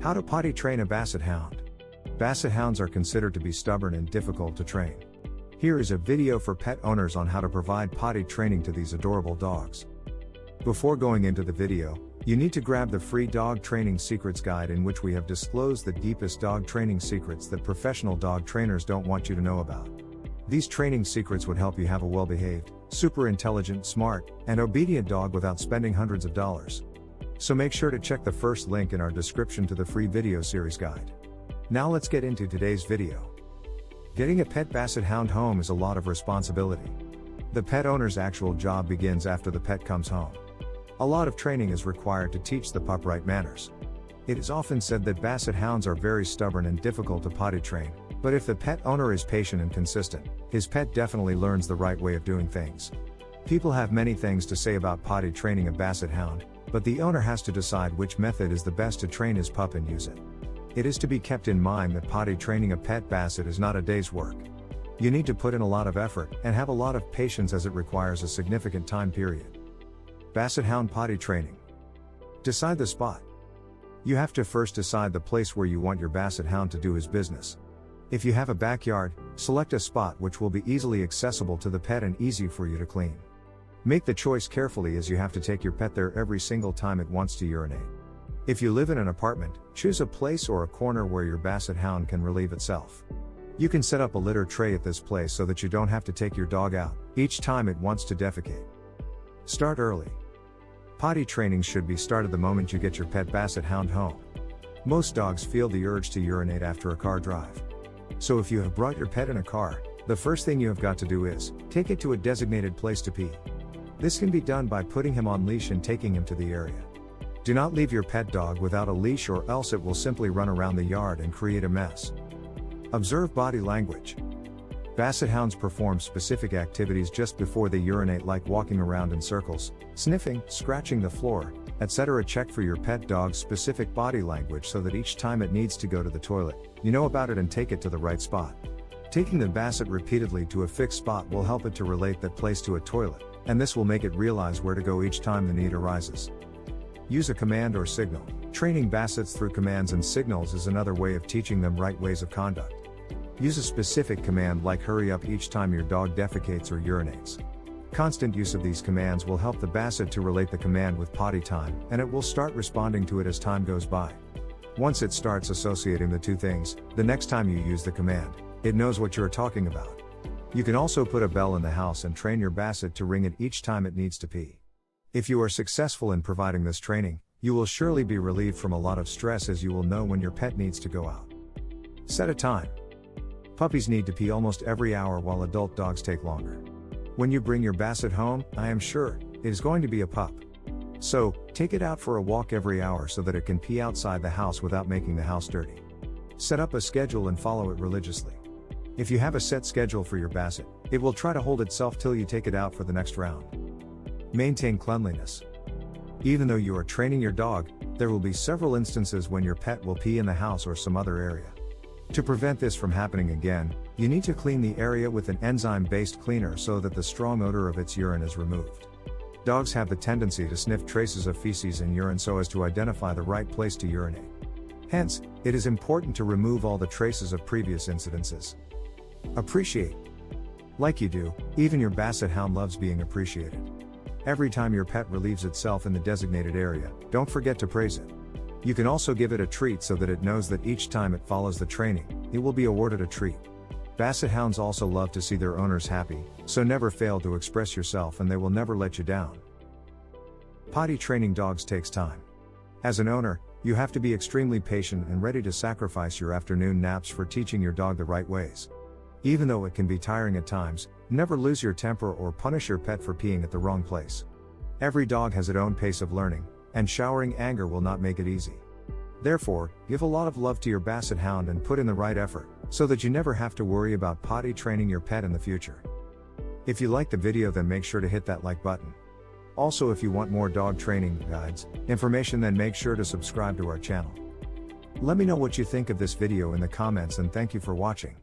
How to potty train a Basset Hound. Basset Hounds are considered to be stubborn and difficult to train. Here is a video for pet owners on how to provide potty training to these adorable dogs. Before going into the video, you need to grab the free Dog Training Secrets Guide, in which we have disclosed the deepest dog training secrets that professional dog trainers don't want you to know about. These training secrets would help you have a well-behaved, super intelligent, smart, and obedient dog without spending hundreds of dollars. So make sure to check the first link in our description to the free video series guide. Now let's get into today's video. Getting a pet Basset Hound home is a lot of responsibility. The pet owner's actual job begins after the pet comes home. A lot of training is required to teach the pup right manners. It is often said that Basset Hounds are very stubborn and difficult to potty train, but if the pet owner is patient and consistent, his pet definitely learns the right way of doing things. People have many things to say about potty training a Basset Hound, but the owner has to decide which method is the best to train his pup and use it. It is to be kept in mind that potty training a pet Basset is not a day's work. You need to put in a lot of effort and have a lot of patience, as it requires a significant time period. Basset Hound potty training. Decide the spot. You have to first decide the place where you want your Basset Hound to do his business. If you have a backyard, select a spot which will be easily accessible to the pet and easy for you to clean. Make the choice carefully, as you have to take your pet there every single time it wants to urinate. If you live in an apartment, choose a place or a corner where your Basset Hound can relieve itself. You can set up a litter tray at this place so that you don't have to take your dog out each time it wants to defecate. Start early. Potty training should be started the moment you get your pet Basset Hound home. Most dogs feel the urge to urinate after a car drive. So if you have brought your pet in a car, the first thing you have got to do is take it to a designated place to pee. This can be done by putting him on leash and taking him to the area. Do not leave your pet dog without a leash, or else it will simply run around the yard and create a mess. Observe body language. Basset Hounds perform specific activities just before they urinate, like walking around in circles, sniffing, scratching the floor, etc. Check for your pet dog's specific body language so that each time it needs to go to the toilet, you know about it and take it to the right spot. Taking the Basset repeatedly to a fixed spot will help it to relate that place to a toilet, and this will make it realize where to go each time the need arises. Use a command or signal. Training Bassets through commands and signals is another way of teaching them right ways of conduct. Use a specific command like hurry up each time your dog defecates or urinates. Constant use of these commands will help the Basset to relate the command with potty time, and it will start responding to it as time goes by. Once it starts associating the two things, the next time you use the command, it knows what you're talking about. You can also put a bell in the house and train your Basset to ring it each time it needs to pee. If you are successful in providing this training, you will surely be relieved from a lot of stress, as you will know when your pet needs to go out. Set a time. Puppies need to pee almost every hour, while adult dogs take longer. When you bring your Basset home, I am sure it is going to be a pup. So, take it out for a walk every hour so that it can pee outside the house without making the house dirty. Set up a schedule and follow it religiously. If you have a set schedule for your Basset, it will try to hold itself till you take it out for the next round. Maintain cleanliness. Even though you are training your dog, there will be several instances when your pet will pee in the house or some other area. To prevent this from happening again, you need to clean the area with an enzyme-based cleaner so that the strong odor of its urine is removed. Dogs have the tendency to sniff traces of feces in urine so as to identify the right place to urinate. Hence, it is important to remove all the traces of previous incidences. Appreciate. Like you do, even your Basset Hound loves being appreciated. Every time your pet relieves itself in the designated area, don't forget to praise it. You can also give it a treat so that it knows that each time it follows the training, it will be awarded a treat. Basset Hounds also love to see their owners happy, so never fail to express yourself and they will never let you down. Potty training dogs takes time. As an owner, you have to be extremely patient and ready to sacrifice your afternoon naps for teaching your dog the right ways. Even though it can be tiring at times, never lose your temper or punish your pet for peeing at the wrong place. Every dog has its own pace of learning, and showering anger will not make it easy. Therefore, give a lot of love to your Basset Hound and put in the right effort, so that you never have to worry about potty training your pet in the future. If you like the video, then make sure to hit that like button. Also, if you want more dog training guides, information, then make sure to subscribe to our channel. Let me know what you think of this video in the comments, and thank you for watching.